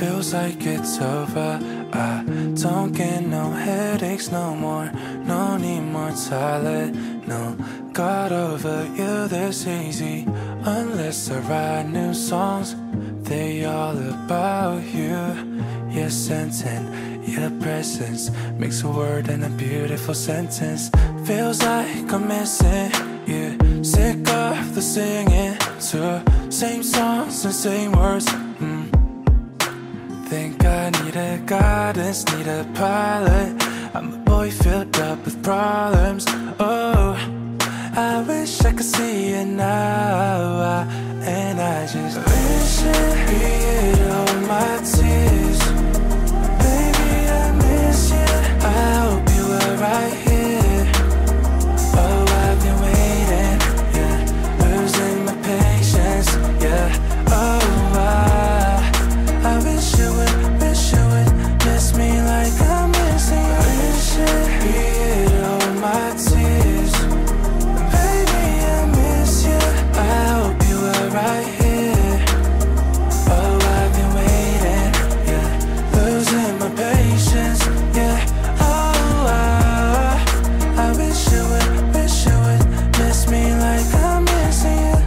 feels like it's over. I don't get no headaches no more. No need more Tylenol. Got over you this easy. Unless I write new songs, they all about you. Your scent and your presence makes a word and a beautiful sentence. Feels like I'm missing you. Sick of the singing to same songs and same words. Think I need a guidance, need a pilot. I'm a boy filled up with problems. Oh, I wish I could see it now. And I just wish I'd be it all my tears. Baby, I miss you. I hope you were right here. Oh, I've been waiting, yeah, losing my patience, yeah. Oh, I wish you would miss me like I'm missing you. I wish I'd be it all my tears. Baby, I miss you. I hope you were right here. Oh, I've been waiting, yeah, losing my patience, yeah. Oh, I wish you would miss me like I'm missing you.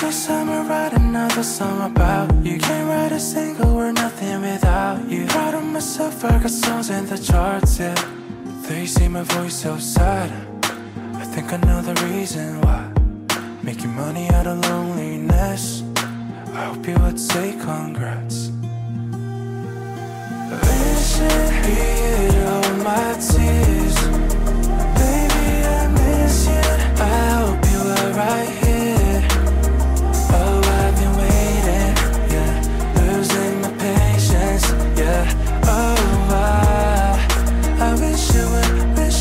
Guess I'ma write another song about you. Can't write a single word, nothing without you. Proud of myself, I got songs in the charts, yeah. They see my voice outside, I think I know the reason why. Making money out of loneliness, I hope you would say congrats. I wish I'd be it all my tears. Baby, I miss you. I hope you were right here. Oh, I've been waiting, yeah, losing my patience, yeah. Oh, I wish you would miss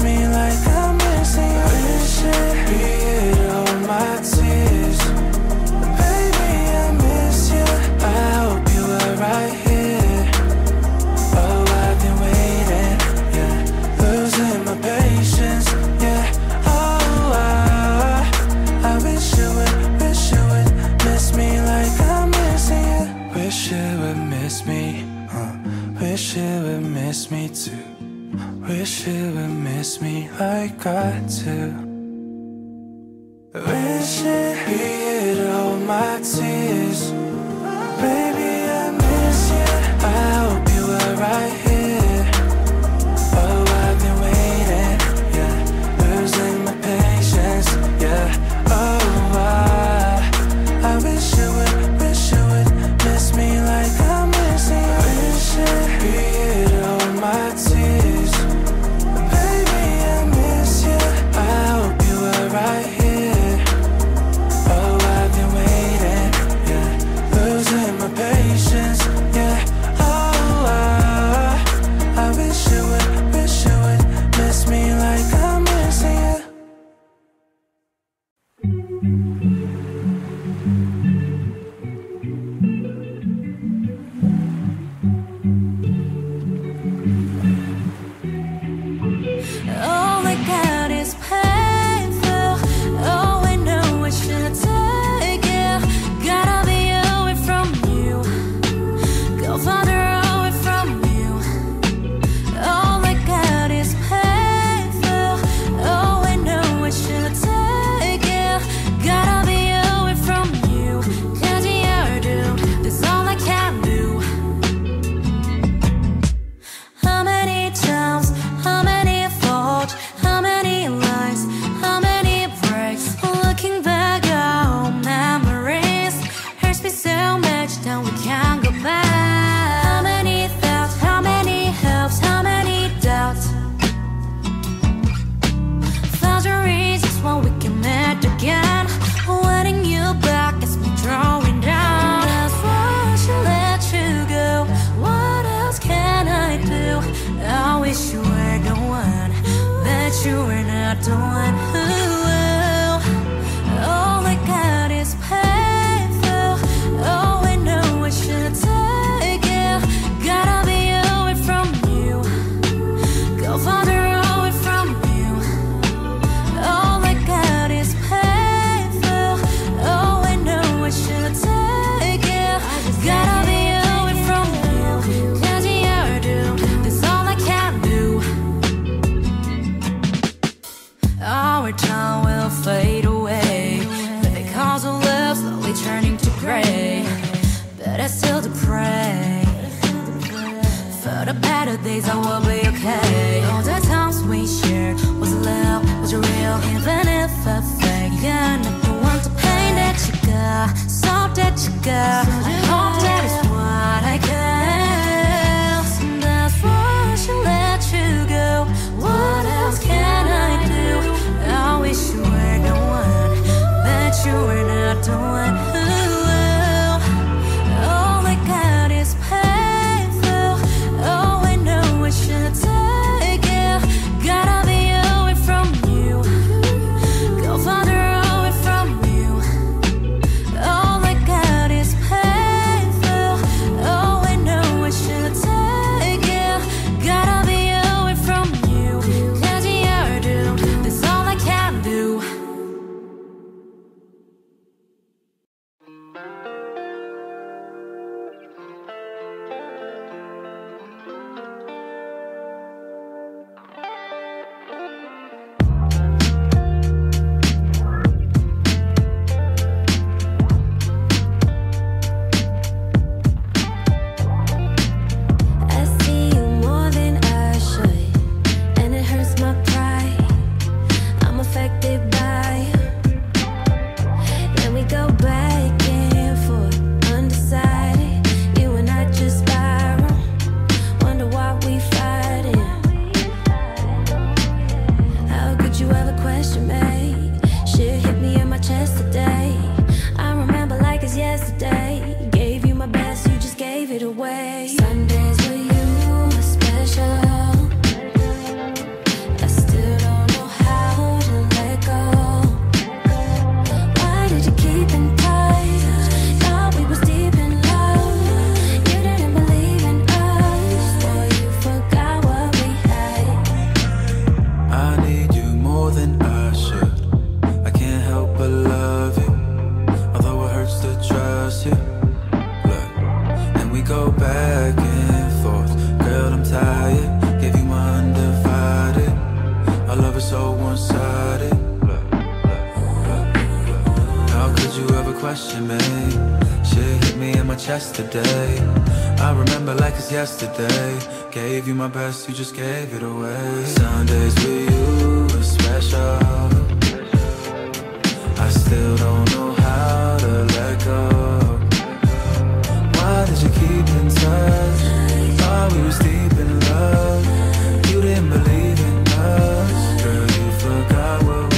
me like I'm missing you. I wish I'd be it all my tears. Baby, I miss you. I hope you were right here. Oh, I've been waiting, yeah, losing my patience, yeah. Oh, I wish you would miss me like I'm missing you. Wish you would miss me, wish you would miss me too. Wish you would miss me like I do. Wish I'd be it all my tears. Baby, I miss you. I hope you were right here. Oh, I've been waiting, yeah, losing my patience, yeah. Oh, I wish you would miss me like I'm missing you. I wish I'd be it all my tears. Baby, I miss you. I hope you were right here. Oh, I've been waiting, yeah, losing my patience, yeah. Oh, I wish you would miss me like I'm missing you. Gotta be good days I will be okay. All the times we shared, was it love, was it real? Even if I fake, yeah, never want the pain that you got, soft that you got. I hope that is what I can. And that's why I should let you go. What else can I do? I wish you were the one, but you were not the one. Yesterday, I remember like it's yesterday. Gave you my best, you just gave it away. Sundays with you were special. I still don't know how to let go. Why did you keep in touch? Thought we was deep in love. You didn't believe in us. Girl, you forgot what we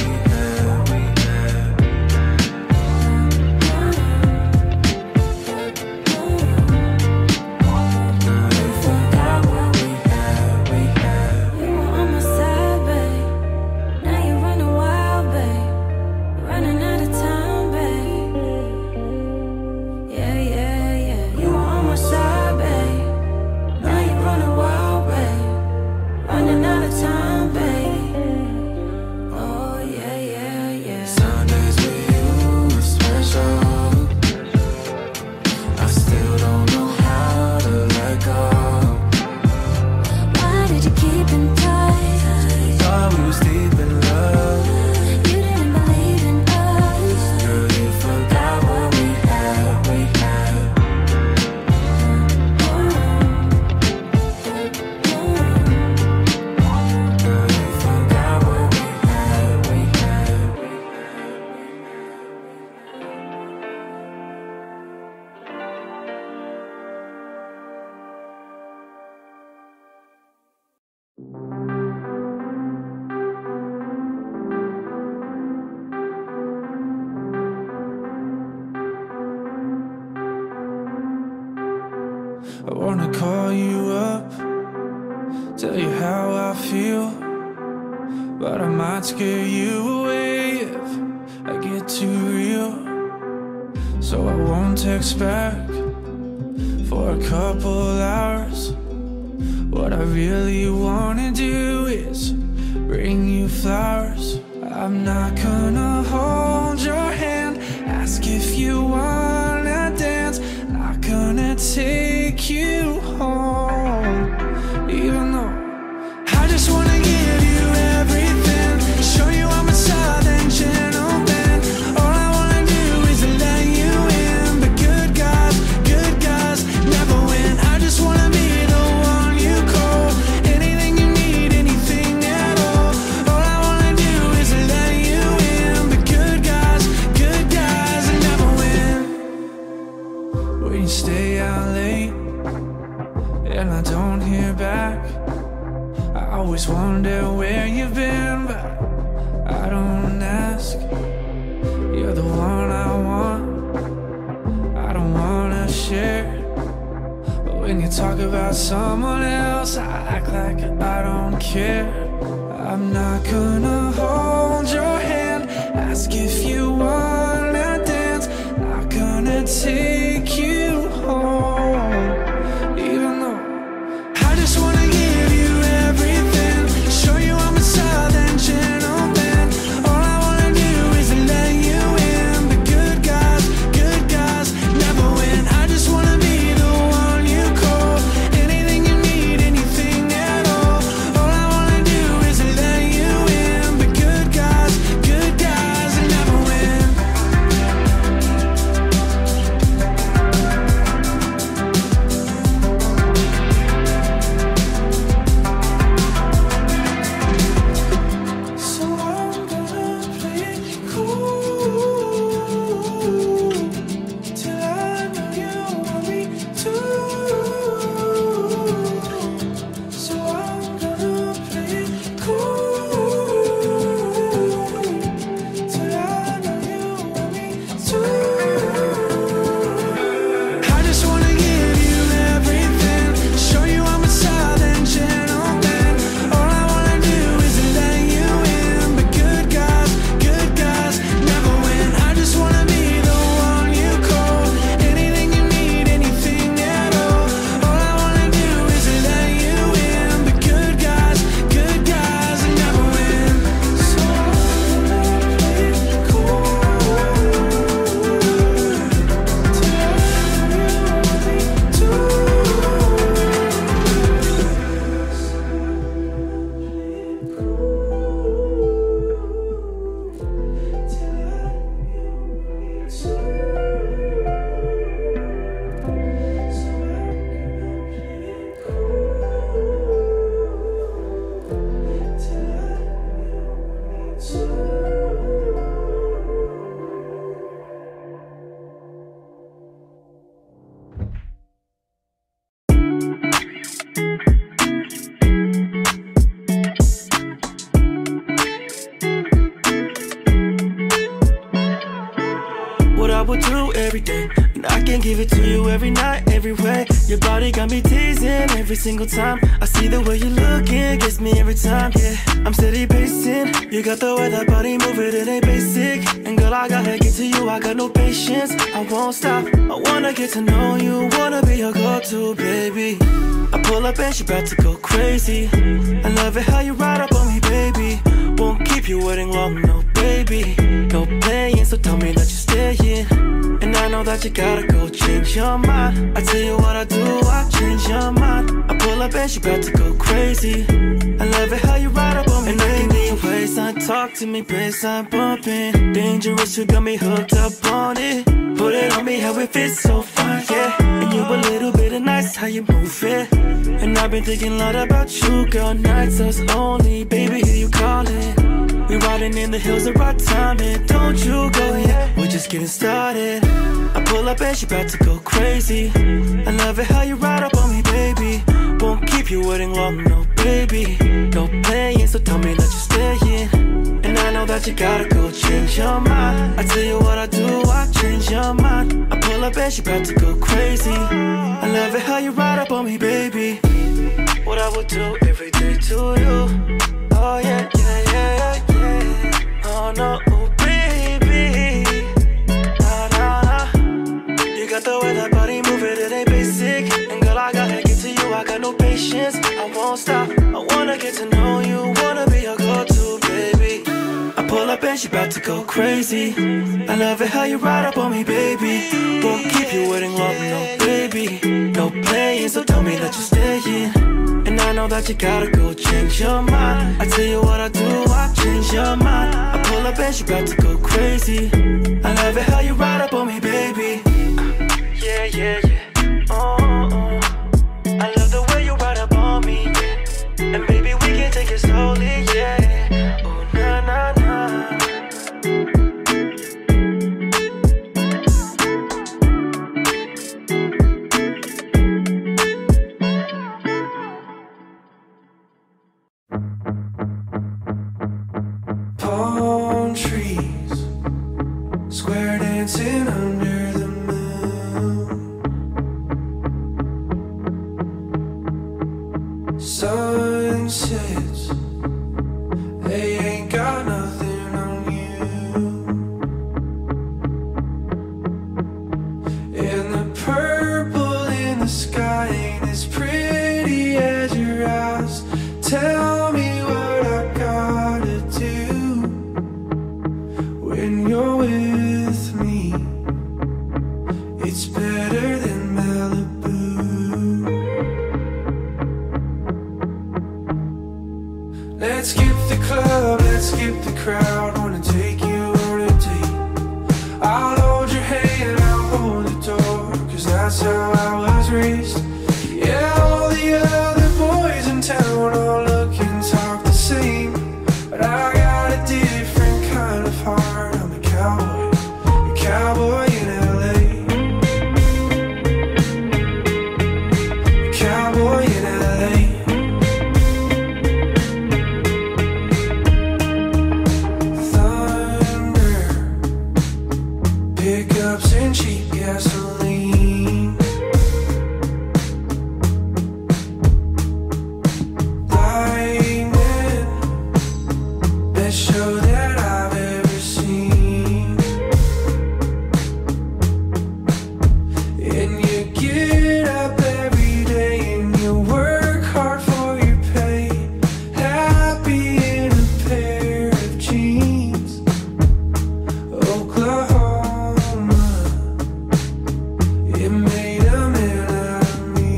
stay out late and I don't hear back. I always wonder where you've been, but I don't ask. You're the one I want, I don't wanna share. But when you talk about someone else, I act like I don't care. I'm not gonna hold your hand, ask if you wanna dance. Not gonna take you home, even though I just wanna give you everything. Show you I'm a southern gentleman. All I wanna do is let you in. The good guys never win. I just wanna be the one you call. Anything you need, anything at all. All I wanna do is let you in. The good guys never win. So I'm gonna play it cool till I know you want me too. So I'm gonna play it cool till I know you want me too. I just wanna give you everything, show you I'm a southern gentleman. All I wanna do is let you in, but good guys never win. I just wanna be the one you call. Anything you need, anything at all. All I wanna do is let you in, but good guys never win. So I'm gonna play it cool. What I would do every day, and I can give it to you every night, every way. Your body got me teasing every single time. I see the way you look, it gets me every time. Yeah, I'm steady pacing. You got the way that body move, it ain't basic. And girl, I gotta get to you, I got no patience. I won't stop, I wanna get to know you, wanna be your go-to, baby. I pull up and she about to go crazy. I love it how you ride up on me, baby. Won't keep you waiting long, no baby. No playing, so tell me that you're staying. And I know that you gotta go change your mind. I tell you what I do, I change your mind. I pull up and she about to go crazy. I love it how you ride up on me, and baby. I can hear your waistline, talk to me, baseline bumping. Dangerous, you got me hooked up on it. Put it on me, how it fits so fine, yeah. And you a little bit of nice, how you move it. And I've been thinking a lot about you, girl, nights us only. Baby, here you calling. We riding in the hills of right time, and don't you go yet, we're just getting started. I pull up and she about to go crazy. I love it how you ride up on me, baby. Won't keep you waiting long, no baby. No playing, so tell me that you're staying. And I know that you gotta go change your mind. I tell you what I do, I change your mind. I pull up and she about to go crazy. I love it how you ride up on me, baby. What I would do every day to you. Oh yeah, yeah, yeah, yeah. Oh no, oh baby, nah, nah, nah. You got the way that body move, it ain't basic. And girl, I gotta get to you, I got no patience. I won't stop, I wanna get to know you, wanna be your go-to, baby. I pull up and she about to go crazy. I love it how you ride up on me, baby. Won't keep you waiting long, no baby. No playing, so tell me that you're staying. And I know that you gotta go change your mind. I tell you what I do, I change your mind. I pull up and she about to go crazy. I love it how you ride up on me, baby. Yeah, yeah, yeah. Oh, oh. I love the way you ride up on me, yeah. And baby, we can take it slowly, yeah. Oh, na, na, na. sunsets. They ain't got nothing on you. And the purple in the sky ain't as pretty as your eyes. Tell me what I gotta do when you're with me. It's better than Malibu. Let's skip the club, let's skip the crowd. Wanna take you on a date. I'll hold your hand, I'll hold the door, 'cause that's how I was raised. Yeah, all the other boys in town all look and talk the same, but I got a different kind of heart. I'm a cowboy in LA, a cowboy in LA. Pickups and cheap gasoline, lightning, best show that I've ever seen. And you get up every day and you work hard for your pay, happy in a pair of jeans, Oklahoma. It made a man out of me.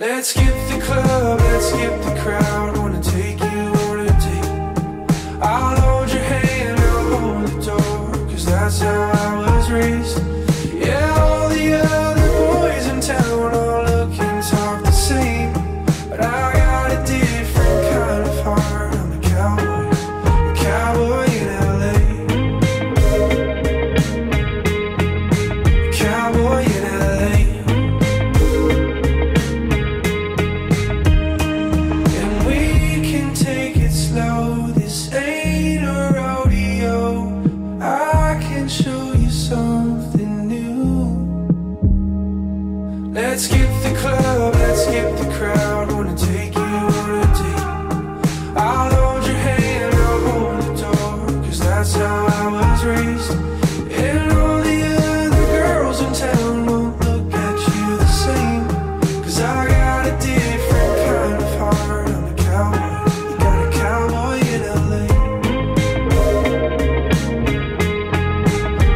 Let's skip the club, let's skip the crowd. Wanna take you on a date. I'll hold your hand, I'll hold the door, 'cause that's how I was raised. Yeah, all the other boys in town all look and talk the same, but I got a different kind of heart. I'm a cowboy in LA. Cowboy in LA. And we can take it slow, this ain't a rodeo. I can show you something new. Let's skip the club, let's skip the crowd. Wanna take you on a date. I'll hold your hand, I'll hold the door, 'cause that's how I was raised. And all the other girls in town won't look at you the same, 'cause I got a different kind of heart. I'm a cowboy, you got a cowboy in LA.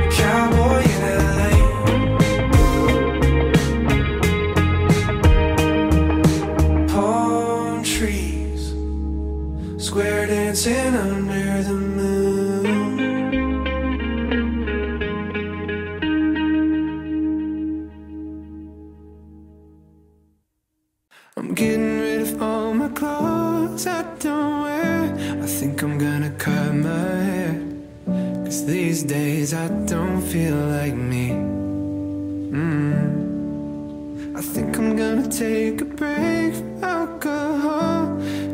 A cowboy in LA. Palm trees, square dancing under the moon. I'm getting rid of all my clothes I don't wear. I think I'm gonna cut my hair, 'cause these days I don't feel like me. I think I'm gonna take a break from alcohol.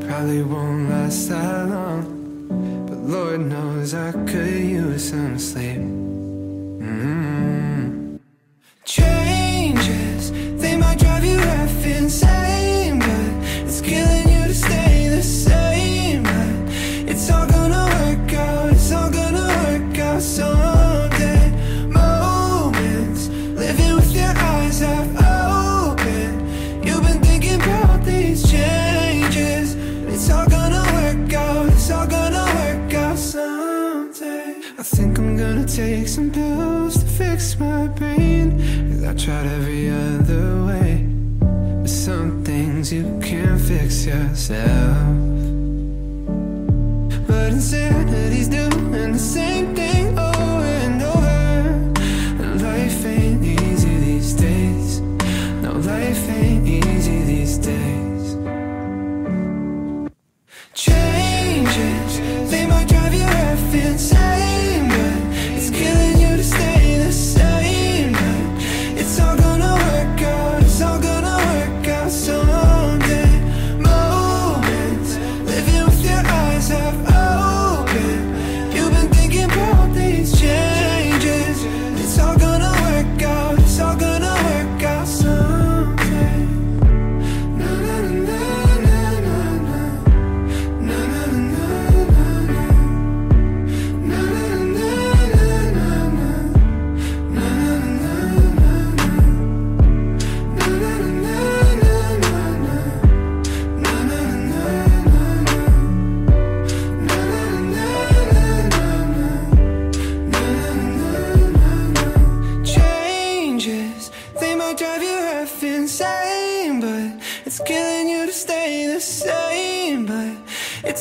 Probably won't last that long, but Lord knows I could use some sleep. Changes, they might drive you half insane. I think I'm gonna take some pills to fix my brain, 'cause I tried every other way, but some things you can't fix yourself. But insanity's doing the same thing over and over, and life ain't easy these days. No, life ain't easy these days. Changes, they might drive you half insane. You've been thinking about this.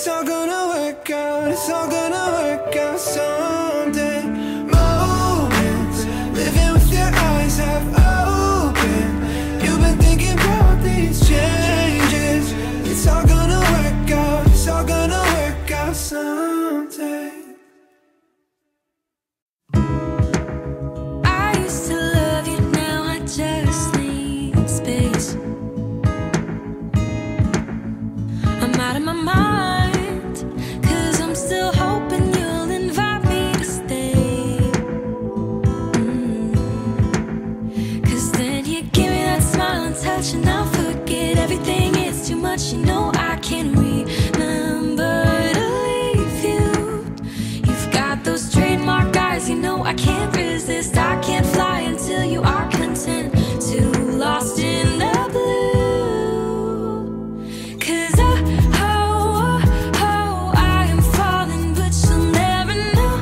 It's all gonna work out, it's all gonna work out someday. Moments, living with your eyes half open. You've been thinking about these changes. It's all gonna work out, it's all gonna work out someday. I used to love you, now I just need space. I'm out of my mind. And I'll forget everything, it's too much. You know I can't remember to leave you. You've got those trademark eyes, you know I can't resist. I can't fly until you are content to lost in the blue. 'Cause I am falling, but you'll never know.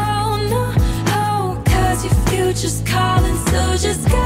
Oh, no, oh, 'cause your future's calling, so just go.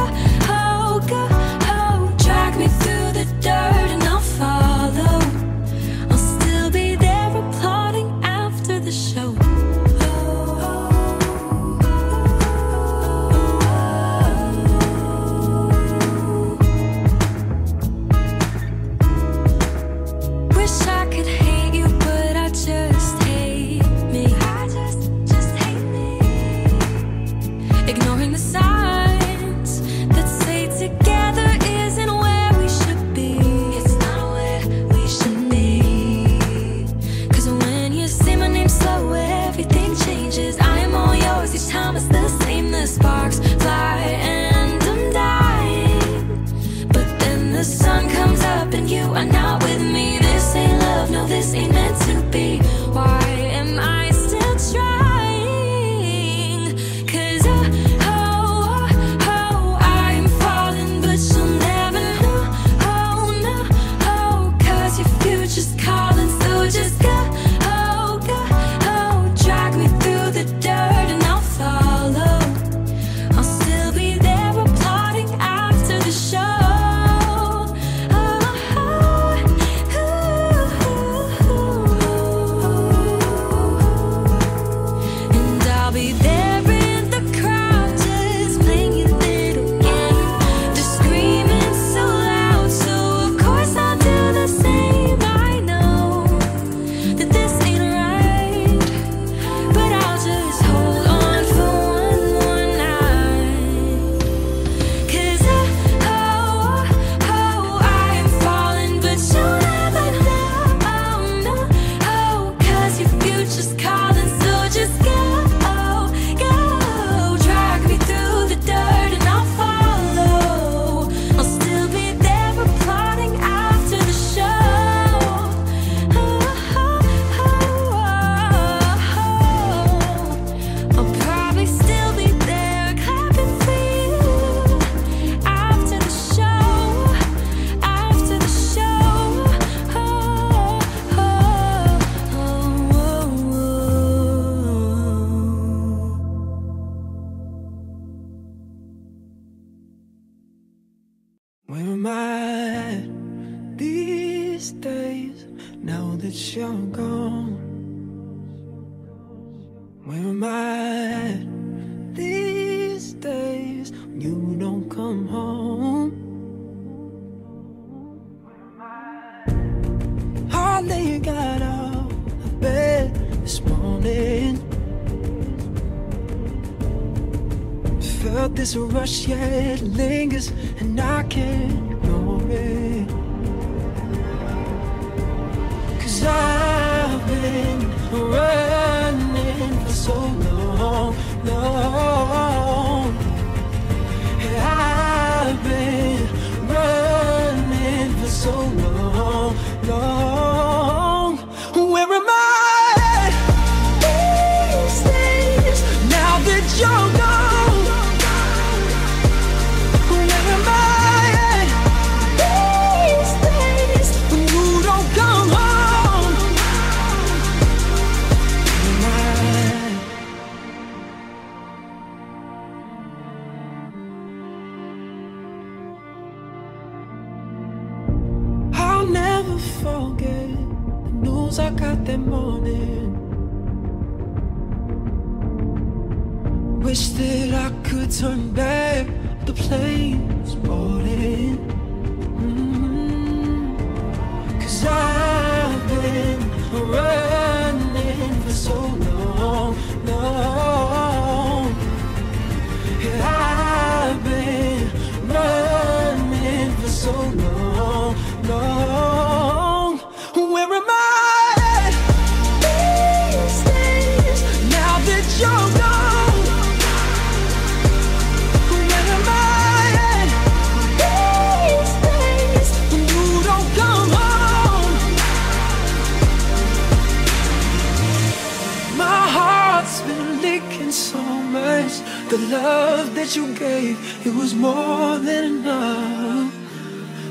This rush, yeah, it lingers, and I can't ignore it. 'Cause I've been running for so long, long. I've been running for so long, long. Where am I these days, now that you're gone? news I got that morning. Wish that I could turn back, the plane was boarding. Cause I've been running for so long, Yeah, I've been running for so long, Where am I at these days, now that you're gone? Where am I at these days, when you don't come home? My heart's been leaking so much. The love that you gave, it was more than enough.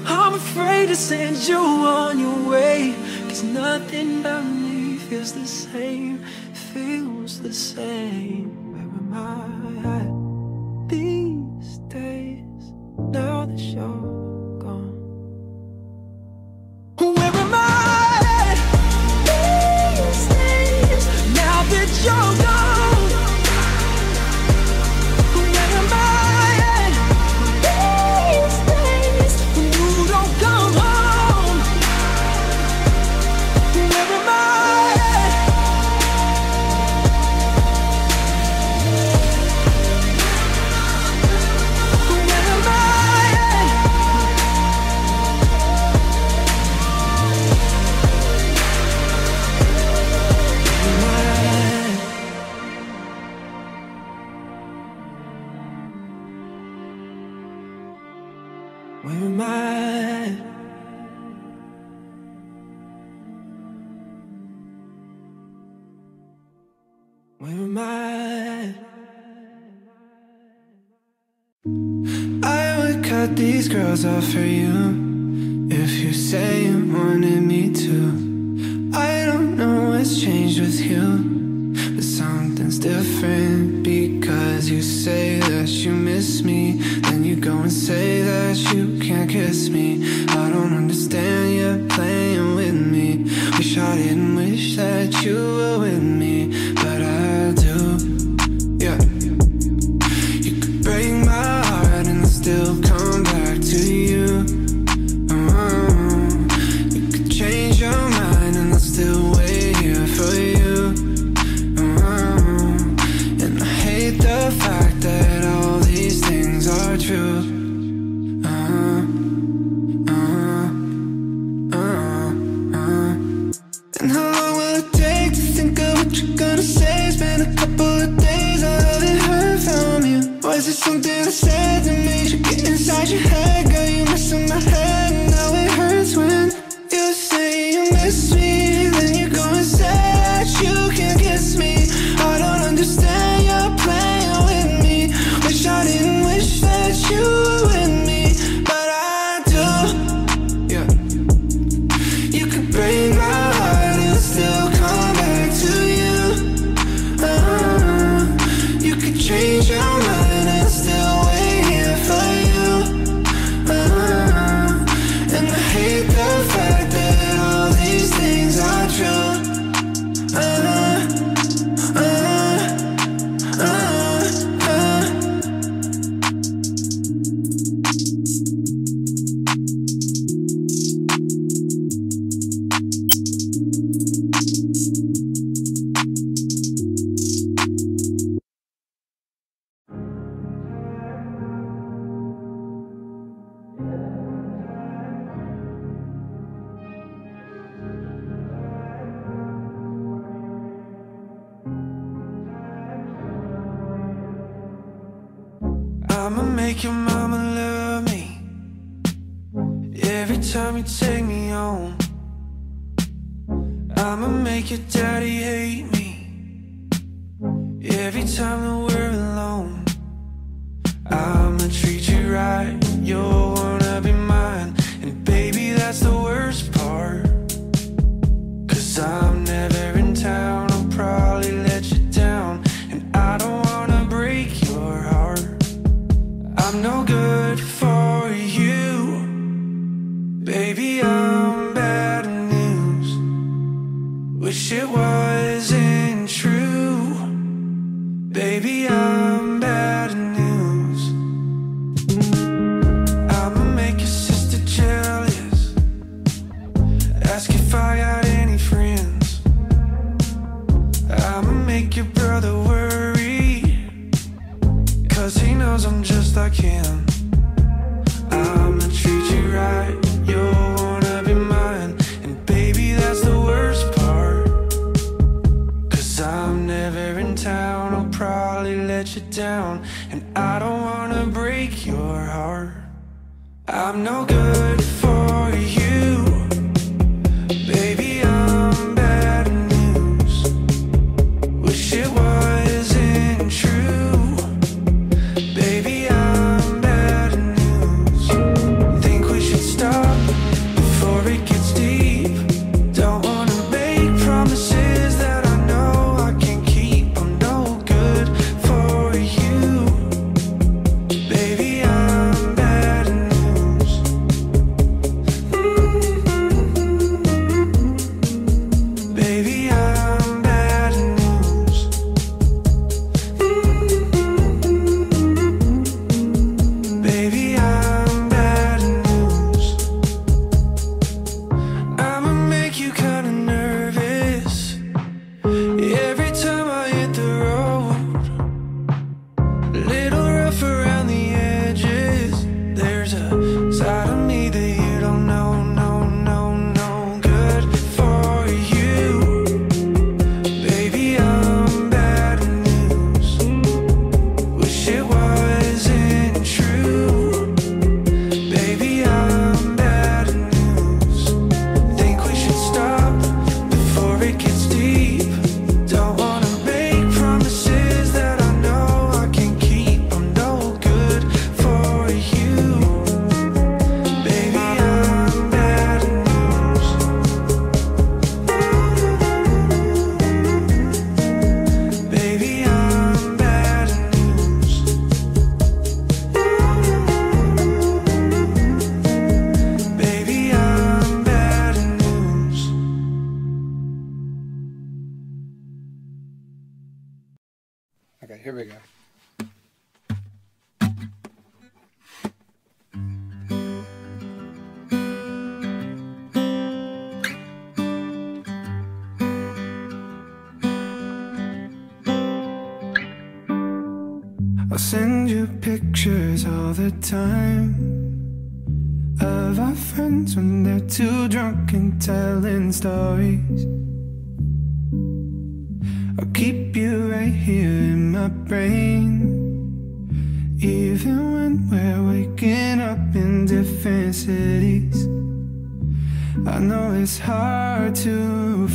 I'm afraid to send you on your way, cause nothing about me feels the same, Where am I at these days, now that you're gone? Where am I at these days, now that you're gone? Where am I at? Where am I at? I would cut these girls off for you if you say you wanted me to. I don't know what's changed with you, but something's different, because you say that you miss me, then you go and say that you can't kiss me. I don't understand, you're playing with me. Wish I didn't wish that you were with me, but I do, yeah. You could break my heart and still come back to you. You could change your mind and I'll still wait here for you. And I hate the fact that all these things are true. Is it something I said that made you get inside your head? Girl, you mess with my head, and now it hurts when you say you miss me, then you go and say that you can't kiss me. I don't understand, you're playing with me. Wish I didn't wish that you were with me, but I do, yeah. You could break my heart and still come back to you. You could change your mind, I'ma make your mama love me every time you take me home. I'ma make your daddy hate me every time that we're alone. I'ma treat you right, you'll wanna be mine, and baby, that's the worst part, cause I'm never in town. I'll probably let you down, and I don't wanna break your heart. I'm no good for you, baby, I'm bad news. She knows I'm just like him. I'ma treat you right, you'll wanna be mine. And baby, that's the worst part, 'cause I'm never in town, I'll probably let you down. And I don't wanna break your heart. I'm no good for you, baby, I'm bad news. Wish it wasn't true, baby, I'm bad news. Think we should stop before it gets deep. Don't wanna make promises that I know I can't keep. I'm no good for you, baby, I'm bad news. Baby, I'm bad news. Baby, I'm bad news. I'ma make you kinda nervous every time I hit the road. Little rough around the edges. There's a side of me that you don't know. No good for you. Baby, I'm bad news. Wish it wasn't true. Baby, I'm bad news. Think we should stop before it gets deep. Don't wanna make promises that I know I can't keep. I'm no good for you. Baby, I'm bad news. Baby, I'm bad news. Baby, I'm bad news. Okay, here we go. I'll send you pictures all the time of our friends when they're too drunk and telling stories. I'll keep you right here in my brain, even when we're waking up in different cities. I know it's hard to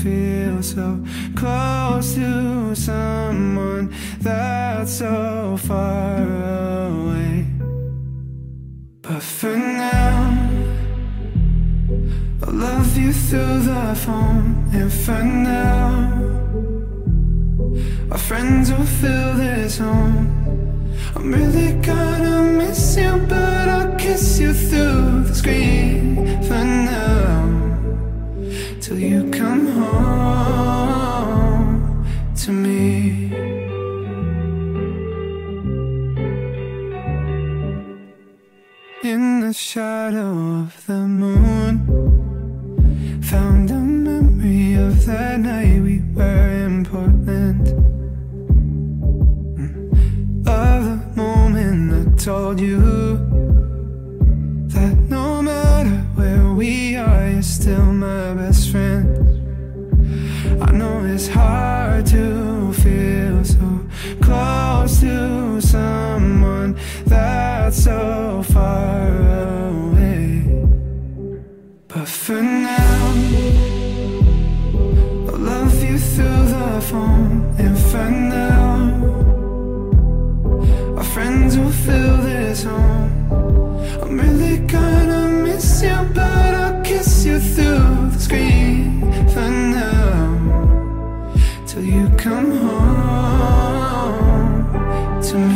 feel so close to someone that's so far away, but for now I'll love you through the phone. And for now our friends will fill this home. I'm really gonna miss you, but I'll kiss you through the screen for now, till you come home to me. In the shadow of the moon, found a memory of that night we were in Portland, of the moment I told you that no matter where we are, you're still my best friend. I know it's hard to feel so close to someone that's so far away, but for now I'll love you through the phone. And for now our friends will fill this home. I'm really gonna miss you, but I'll kiss you through the screen for now, till you come home to me.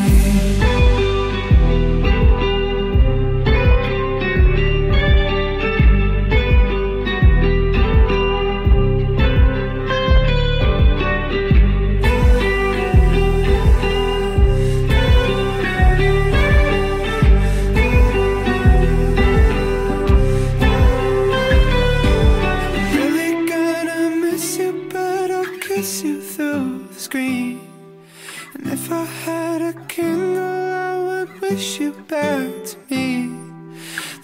wish you back to me.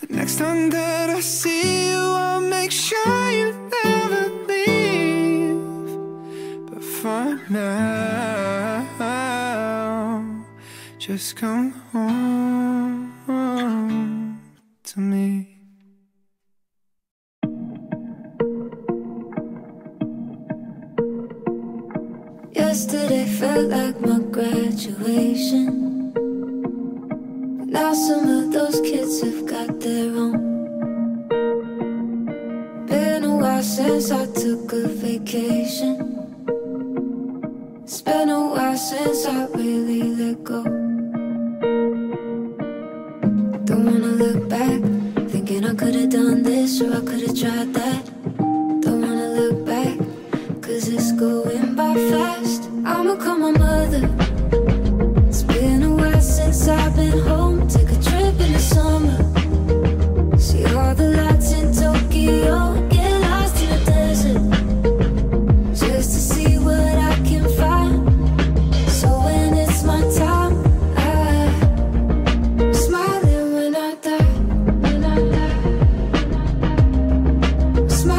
The next time that I see you, I'll make sure you never leave. But for now, just come home to me. Yesterday felt like my graduation. Now some of those kids have got their own. Been a while since I took a vacation. It's been a while since I really let go. Don't wanna look back, thinking I could've done this or I could've tried that. Don't wanna look back, 'cause it's going by fast. I'ma call my mother. It's been a while since I've been home. Take a trip in the summer, see all the lights in Tokyo, get lost in the desert, just to see what I can find. So when it's my time, I'm smiling when I die. I'm smiling.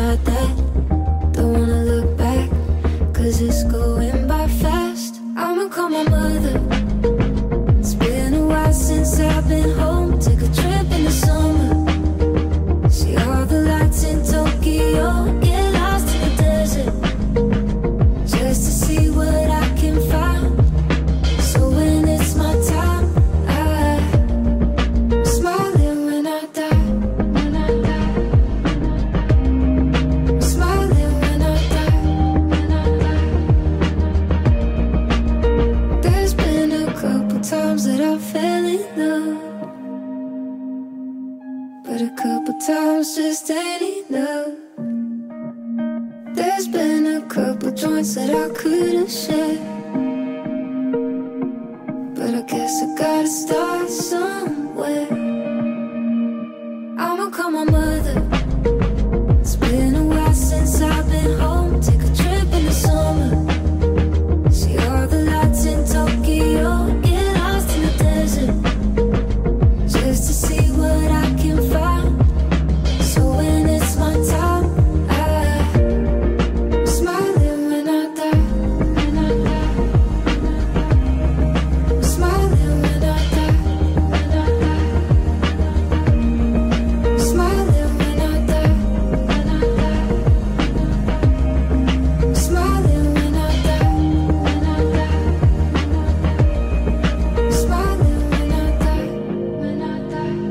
Tried that, don't wanna look back, 'cause it's going by fast. I'ma call my mother. It's been a while since I've been home. Take a trip in the summer, see all the lights in Tokyo, get lost in the desert, just to see what I can find. Just ain't enough. There's been a couple joints that I couldn't share, but I guess I gotta start somewhere. I'ma call my mother. It's been a while since I've been home. Take a trip in the summer, see all the lights in Tokyo, get lost in the desert, just to see what I can find. When it's my time, I'm smiling when I die. I'm smiling when I die. I'm smiling when I die. I'm smiling when I die. I'm smiling when I die. When I die.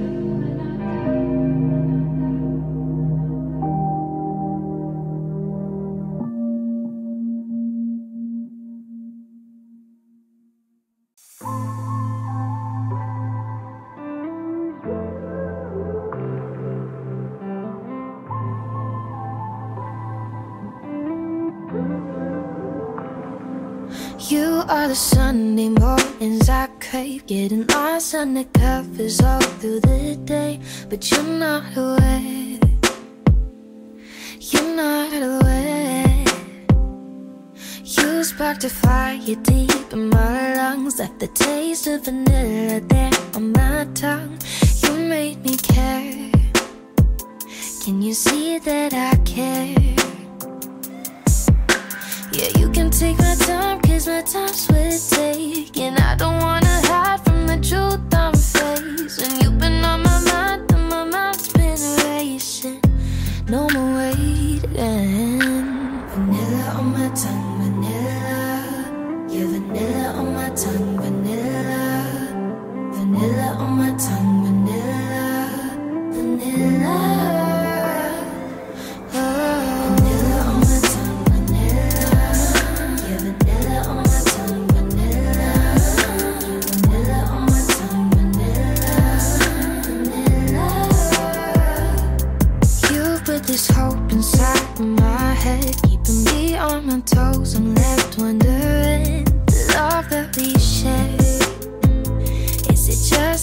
You are the Sunday mornings I crave, getting lost under covers all through the day. But you're not aware, you're not aware. You sparked a fire deep in my lungs, left the taste of vanilla there on my tongue. You made me care, can you see that I care? Yeah, you can take my time, 'cause my time's worth taking. I don't wanna hide from the truth I'm facing. You've been on my mind, and my mind's been racing. No more waiting. Vanilla on my tongue, vanilla. Yeah, vanilla on my tongue, vanilla. Vanilla on my tongue, vanilla. Vanilla.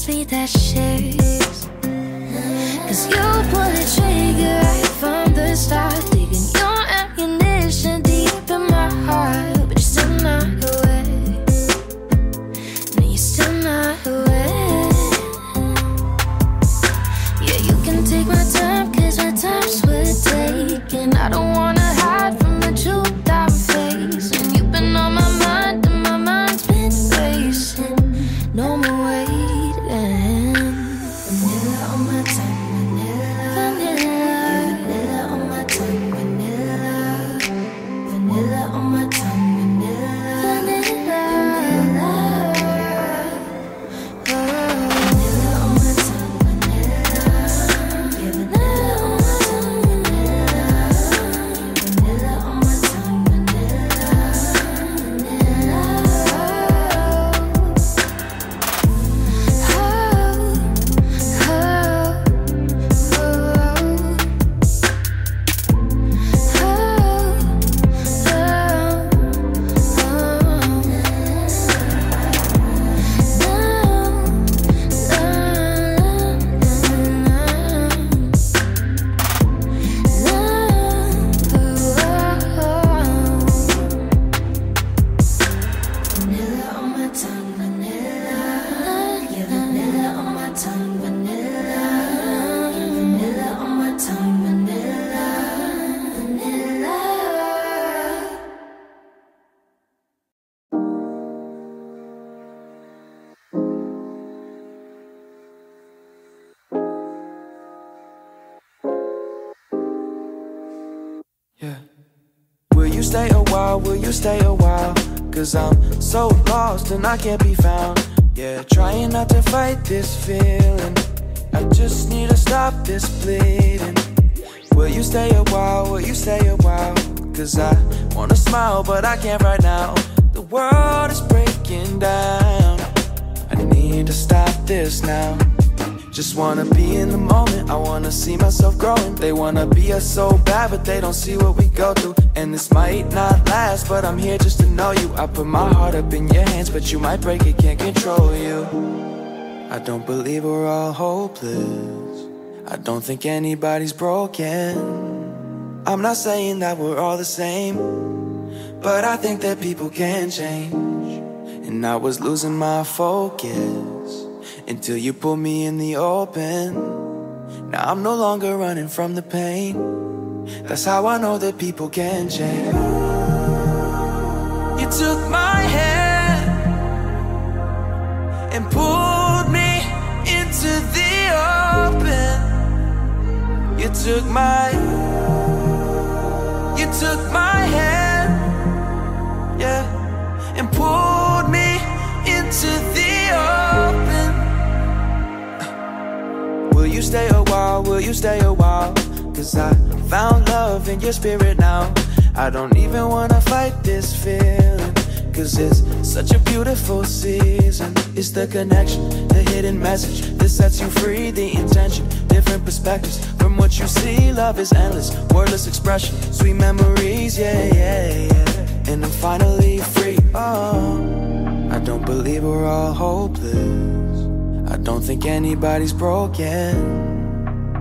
tells me that she's, cause you pulled the trigger right from the start, leaving your ammunition deep in my heart. But you're still not aware, no, you're still not aware. Yeah, you can take my time, cause my time's worth taking. I don't wanna hide from the truth I'm facing. You've been on my mind and my mind's been racing. No more waiting. Vanilla on my tongue, vanilla, vanilla, vanilla on my tongue, vanilla, vanilla on my tongue, vanilla, vanilla, vanilla, vanilla on my tongue, vanilla, vanilla on my tongue, vanilla, vanilla on my tongue, vanilla, vanilla. Oh, oh, oh, oh, oh, oh. Vanilla on my tongue, vanilla, yeah, vanilla on my tongue, vanilla, vanilla on my tongue, vanilla, vanilla. Yeah. Will you stay a while? Will you stay a while? Cause I'm so lost and I can't be found. Yeah, trying not to fight this feeling. I just need to stop this bleeding. Will you stay a while? Will you stay a while? Cause I wanna smile, but I can't right now. The world is breaking down. I need to stop this now. Just wanna be in the moment, I wanna see myself growing. They wanna be us so bad, but they don't see what we go through. And this might not last, but I'm here just to know you. I put my heart up in your hands, but you might break it, can't control you. I don't believe we're all hopeless. I don't think anybody's broken. I'm not saying that we're all the same, but I think that people can change. And I was losing my focus until you pull me in the open. Now I'm no longer running from the pain. That's how I know that people can change. You took my hand and pulled me into the open. You took my hand, yeah, and pulled me into the open. Will you stay a while? Will you stay a while? Cause I found love in your spirit now. I don't even wanna fight this feeling. Cause it's such a beautiful season. It's the connection, the hidden message that sets you free, the intention, different perspectives from what you see. Love is endless, wordless expression, sweet memories, yeah, yeah, yeah. And I'm finally free, oh. I don't believe we're all hopeless. I don't think anybody's broken.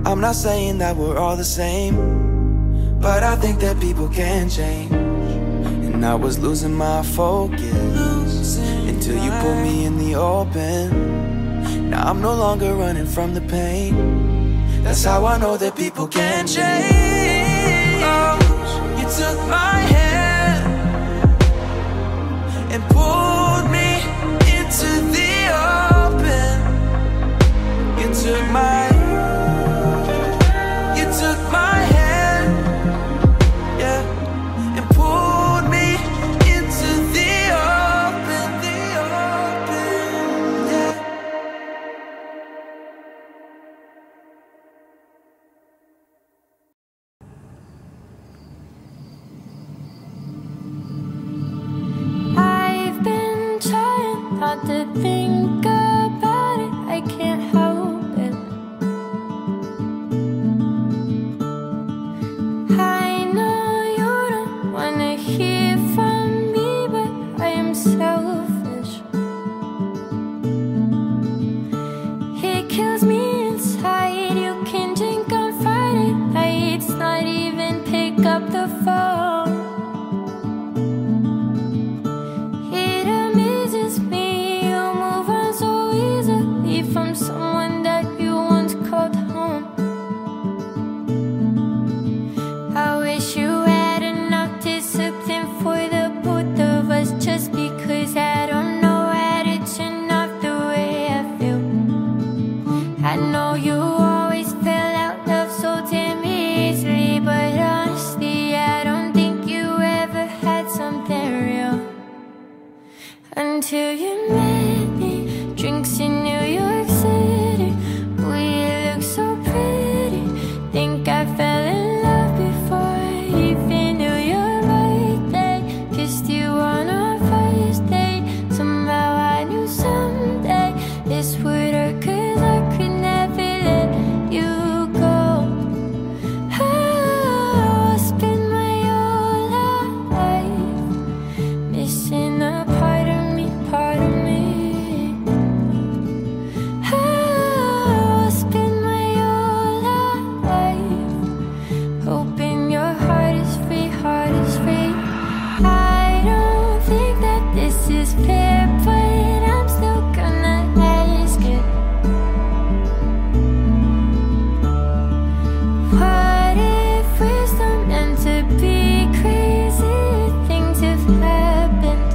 I'm not saying that we're all the same, but I think that people can change. And I was losing my focus until you pulled me in the open. Now I'm no longer running from the pain. That's how I know that people can change. Oh, you took my hand and pulled me into the open. You took my hand, yeah, and pulled me into the open, yeah. I've been this would hurt, 'cause I could never let you go. Oh, I spent my whole life missing a part of me, part of me. Oh, I spent my whole life hoping your heart is free, heart is free. I don't think that this is fair, but I'm still gonna ask it. What if we're still meant to be? Crazy things have happened.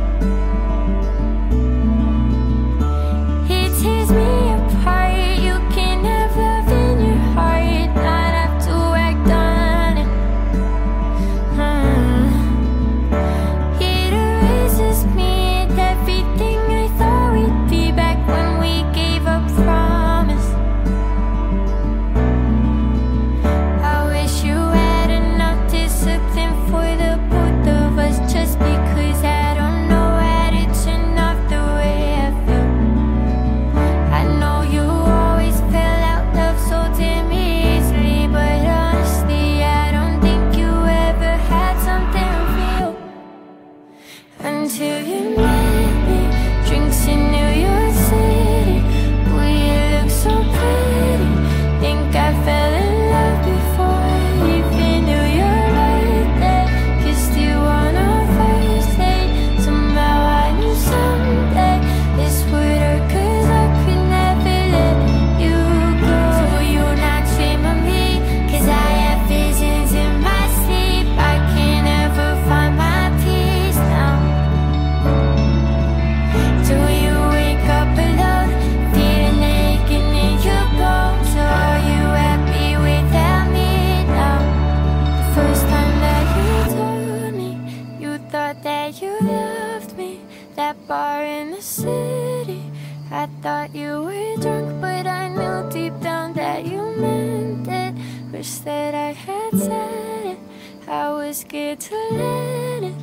It tears me apart. You can have love in your heart, not have to act on it. It erases me and everything I thought we'd be back when we gave a promise. I wish you had enough discipline for the both of us, just because I don't know how to turn off the way I feel. I know you always fell out love so damn easily, but honestly, I don't think you ever had something real until you met me. Drinks in New York City, we look so pretty. Think I fell in love before I even knew your birthday. Kissed you on our first date. Somehow I knew someday this would hurt, 'cause I could never let you go. So will you not dream of me? 'Cause I have visions in my sleep. I can't ever find my peace now. Do you wake up alone, feeling aching in your bones? Or are you happy without me now? The first time that you told me you thought that you loved me, that bar in the city, I thought you were drunk, but I knew deep down that you meant it. Wish that I had said it. I was scared to let it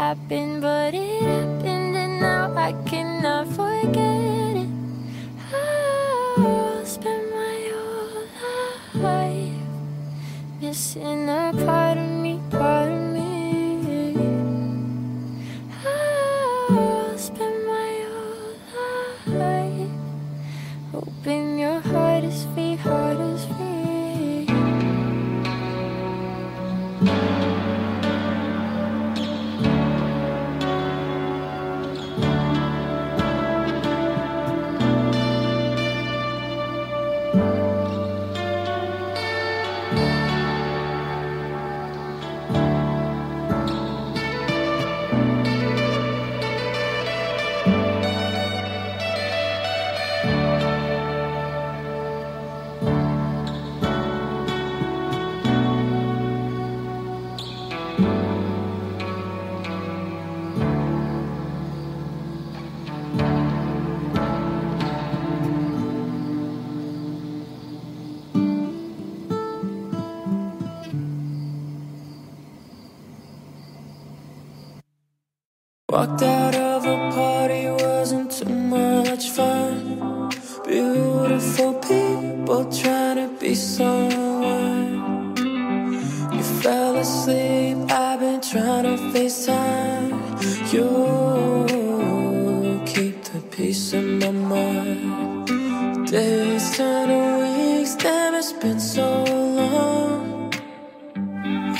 happen, but it happened, and now I cannot forget it. I'll spend my whole life missing a part of me, part of me. I'll spend my whole life hoping your heart is free, heart is free. Walked out of a party, wasn't too much fun. Beautiful people trying to be someone. You fell asleep, I've been trying to FaceTime. You keep the peace in my mind. Days turn to weeks, damn, it's been so long.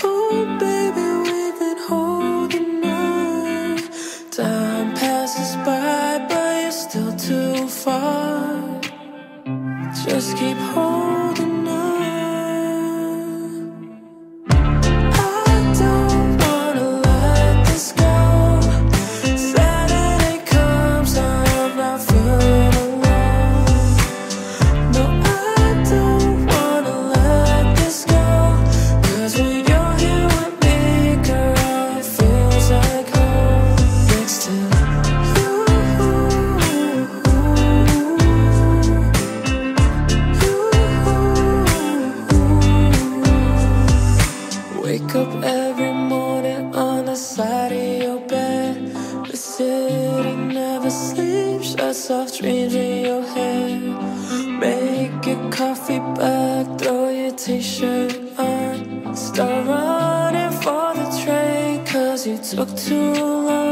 Ooh, baby, we've been holding on. Time passes by, but you're still too far. Just keep holding on. I don't wanna let this go. Saturday comes, I'm not feeling alone. No, I don't wanna let this go. 'Cause when you're here with me, girl, it feels like home. Next to you, you. t-shirt on. Start running for the train, cause you took too long.